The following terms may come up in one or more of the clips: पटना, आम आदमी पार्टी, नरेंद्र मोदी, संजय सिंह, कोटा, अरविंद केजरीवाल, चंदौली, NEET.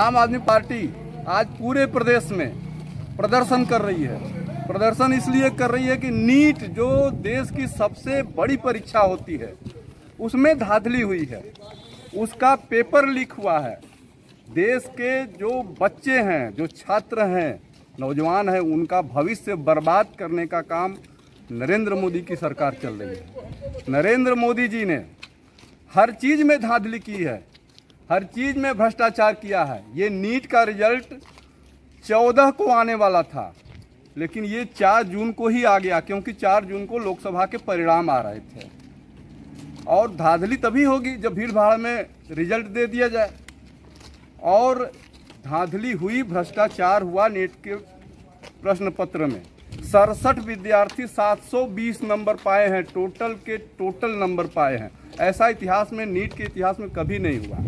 आम आदमी पार्टी आज पूरे प्रदेश में प्रदर्शन कर रही है। प्रदर्शन इसलिए कर रही है कि नीट जो देश की सबसे बड़ी परीक्षा होती है उसमें धांधली हुई है, उसका पेपर लीक हुआ है। देश के जो बच्चे हैं, जो छात्र हैं, नौजवान हैं, उनका भविष्य बर्बाद करने का काम नरेंद्र मोदी की सरकार चल रही है। नरेंद्र मोदी जी ने हर चीज़ में धांधली की है, हर चीज़ में भ्रष्टाचार किया है। ये नीट का रिजल्ट 14 को आने वाला था, लेकिन ये 4 जून को ही आ गया, क्योंकि 4 जून को लोकसभा के परिणाम आ रहे थे। और धांधली तभी होगी जब भीड़भाड़ में रिजल्ट दे दिया जाए। और धांधली हुई, भ्रष्टाचार हुआ। नेट के प्रश्न पत्र में 67 विद्यार्थी 720 नंबर पाए हैं, टोटल के टोटल नंबर पाए हैं। ऐसा इतिहास में, नीट के इतिहास में कभी नहीं हुआ,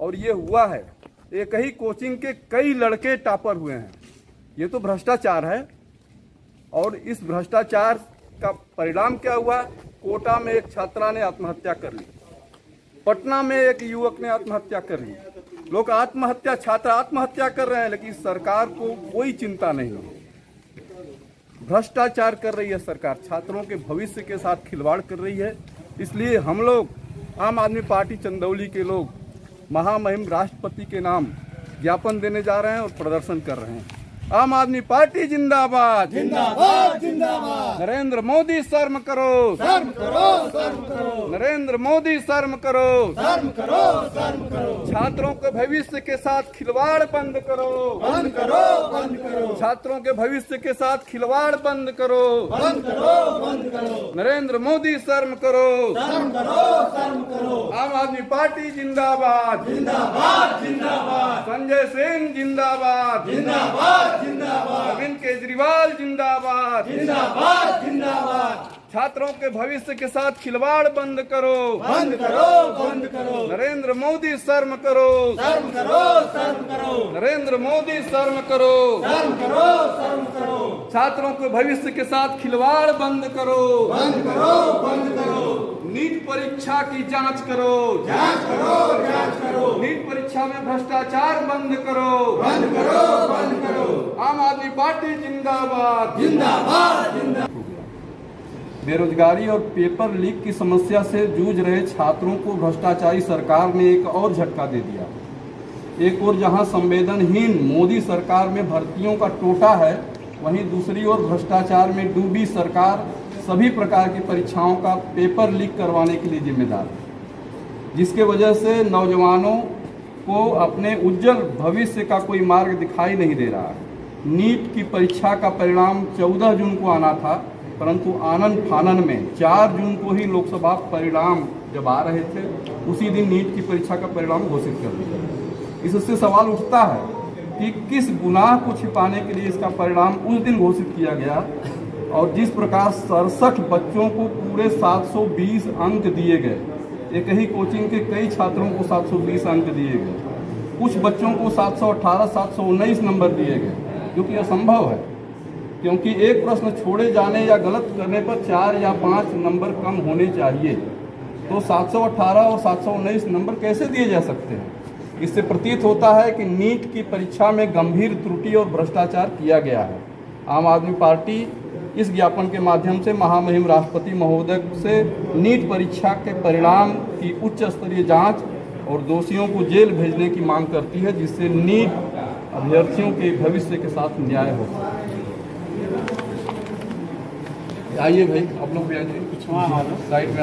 और ये हुआ है। एक ही कोचिंग के कई लड़के टॉपर हुए हैं। ये तो भ्रष्टाचार है। और इस भ्रष्टाचार का परिणाम क्या हुआ? कोटा में एक छात्रा ने आत्महत्या कर ली, पटना में एक युवक ने आत्महत्या कर ली। लोग आत्महत्या, छात्र आत्महत्या कर रहे हैं, लेकिन सरकार को कोई चिंता नहीं है। भ्रष्टाचार कर रही है सरकार, छात्रों के भविष्य के साथ खिलवाड़ कर रही है। इसलिए हम लोग आम आदमी पार्टी चंदौली के लोग महामहिम राष्ट्रपति के नाम ज्ञापन देने जा रहे हैं और प्रदर्शन कर रहे हैं। आम आदमी पार्टी जिंदाबाद, जिंदाबाद, जिंदाबाद। नरेंद्र मोदी शर्म करो, शर्म करो, शर्म करो। नरेंद्र मोदी शर्म करो, शर्म करो, शर्म करो। छात्रों के भविष्य के साथ खिलवाड़ बंद करो, बंद करो, बंद करो। छात्रों के भविष्य के साथ खिलवाड़ बंद करो, बंद करो, बंद करो। नरेंद्र मोदी शर्म करो, शर्म करो, शर्म करो। आम आदमी पार्टी जिंदाबाद, जिंदाबाद, जिंदाबाद। संजय सिंह जिंदाबाद, जिंदाबाद, जिंदाबाद। अरविंद केजरीवाल जिंदाबाद, जिंदाबाद, जिंदाबाद। छात्रों के भविष्य के साथ खिलवाड़ बंद करो, बंद करो, बंद करो। नरेंद्र मोदी शर्म करो, शर्म करो, शर्म करो। नरेंद्र मोदी शर्म करो, शर्म करो, शर्म करो। छात्रों के भविष्य के साथ खिलवाड़ बंद करो, बंद करो, बंद करो। नीट परीक्षा की जांच करो, जांच करो, जांच करो। नीट परीक्षा में भ्रष्टाचार बंद करो, बंद करो, बंद करो। आम आदमी पार्टी जिंदाबाद, जिंदाबाद, जिंदाबाद। बेरोजगारी और पेपर लीक की समस्या से जूझ रहे छात्रों को भ्रष्टाचारी सरकार ने एक और झटका दे दिया। एक ओर जहां संवेदनहीन मोदी सरकार में भर्तियों का टोटा है, वहीं दूसरी ओर भ्रष्टाचार में डूबी सरकार सभी प्रकार की परीक्षाओं का पेपर लीक करवाने के लिए जिम्मेदार है, जिसके वजह से नौजवानों को अपने उज्जवल भविष्य का कोई मार्ग दिखाई नहीं दे रहा है। नीट की परीक्षा का परिणाम 14 जून को आना था, परंतु आनन फानन में 4 जून को ही लोकसभा परिणाम जब आ रहे थे, उसी दिन नीट की परीक्षा का परिणाम घोषित कर दिया। इससे सवाल उठता है कि किस गुनाह को छिपाने के लिए इसका परिणाम उस दिन घोषित किया गया। और जिस प्रकार 67 बच्चों को पूरे 720 अंक दिए गए, एक ही कोचिंग के कई छात्रों को 720 अंक दिए गए, कुछ बच्चों को 718, 719 नंबर दिए गए, जो कि असंभव है, क्योंकि एक प्रश्न छोड़े जाने या गलत करने पर 4 या 5 नंबर कम होने चाहिए। तो 718 और 719 नंबर कैसे दिए जा सकते हैं? इससे प्रतीत होता है कि नीट की परीक्षा में गंभीर त्रुटि और भ्रष्टाचार किया गया है। आम आदमी पार्टी इस ज्ञापन के माध्यम से महामहिम राष्ट्रपति महोदय से नीट परीक्षा के परिणाम की उच्च स्तरीय जाँच और दोषियों को जेल भेजने की मांग करती है, जिससे नीट अभ्यर्थियों के भविष्य के साथ न्याय हो। आइए भाई, आप लोग भी आ जाइए, कुछ साइड में।